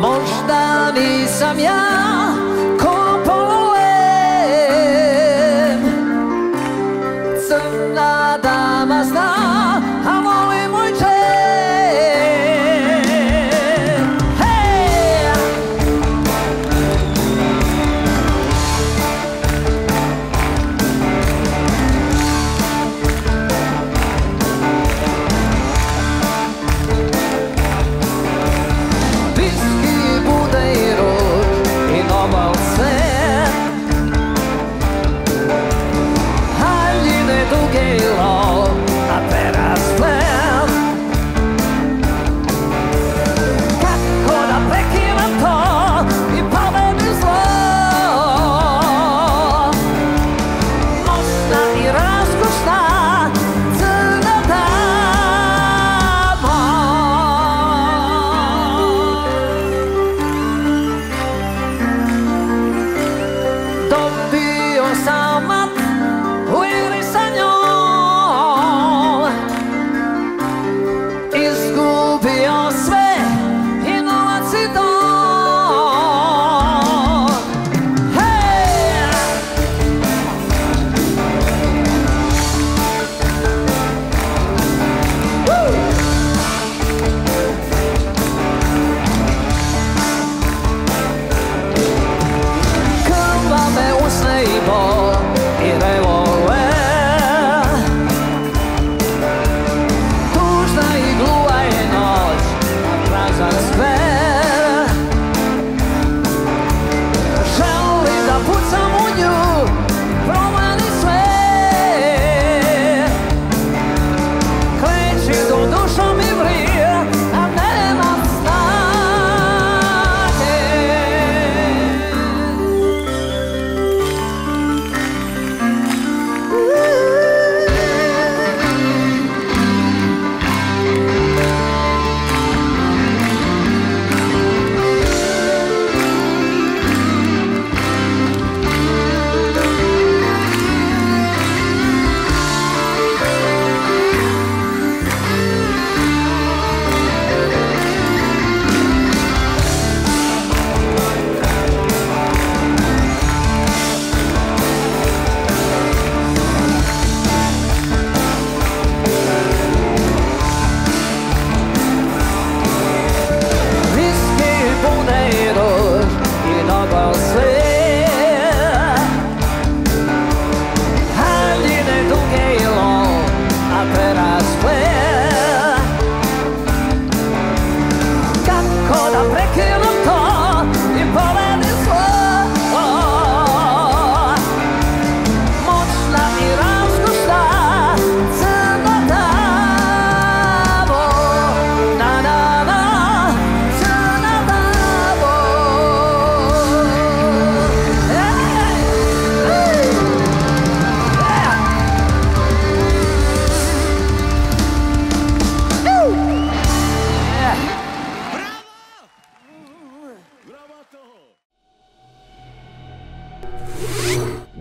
Možda nisam ja ko polujem, crna dama zna, a voli moj čer. What?